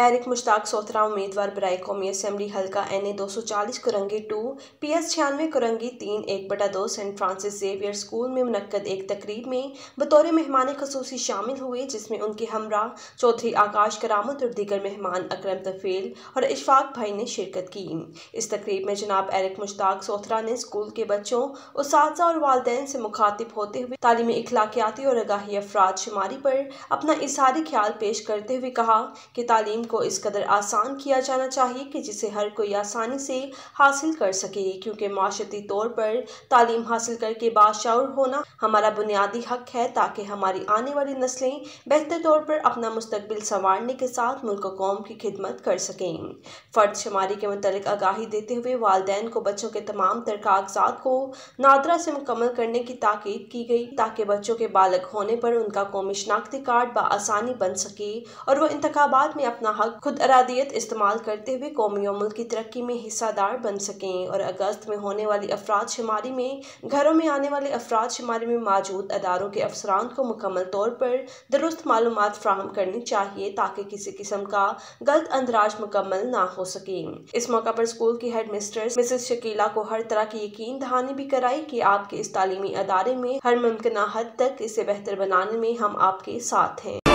Eric Mushtaq सोथरा उम्मीदवार बराए कौमी असम्बली हल्का NA 240 करंगी 2 PS 96 करंगी 3 1/2 सेंट फ्रांसिस जेवियर स्कूल में मुनक्कद एक तकरीब में बतौर मेहमान खसूसी शामिल हुए, जिसमें उनके हमरा चौधरी आकाश करामत और दीगर मेहमान अकरम दफेल और इशफाक भाई ने शिरकत की। इस तकरीब में जनाब एरिक मुश्ताक सोथरा ने स्कूल के बच्चों, उस्तादा और वालदैन से मुखातिब होते हुए तालीमी इखलाकियाती और आगाही अफराद शुमारी पर अपना इजहारी ख्याल पेश करते हुए कहा कि तालीम को इस कदर आसान किया जाना चाहिए कि जिसे हर कोई आसानी से हासिल कर सके, क्योंकि माशरती तौर पर तालीम हासिल करके बाशऊर होना हमारा बुनियादी हक है, ताकि हमारी आने वाली नस्लें बेहतर तौर पर अपना मुस्तकबिल संवारने के साथ मुल्क कौम की खिदमत कर सकें। फर्द शुमारी के मुतालिक आगाही देते हुए वालदैन को बच्चों के तमाम तर कागजात को नादरा से मुकम्मल करने की ताकीद की गई, ताकि बच्चों के बालग होने पर उनका कौमी शनाख्ती कार्ड बआसानी बन सके और वह इंतखाबात में अपना हक खुद अरादियत इस्तेमाल करते हुए कौमी और मुल्क की तरक्की में हिस्सादार बन सकें और अगस्त में होने वाली अफराद शुमारी में घरों में आने वाले अफराद शुमारी में मौजूद अदारों के अफसरान को मुकम्मल तौर पर दुरुस्त मालूमात फ्राहम करनी चाहिए, ताकि किसी किस्म का गलत अंदराज मुकम्मल ना हो सके। इस मौका पर स्कूल की हेड मिस्ट्रेस मिसेस शकीला को हर तरह की यकीन दहानी भी कराई कि आपके इस तालीमी अदारे में हर मुमकिन हद तक इसे बेहतर बनाने में हम आपके साथ हैं।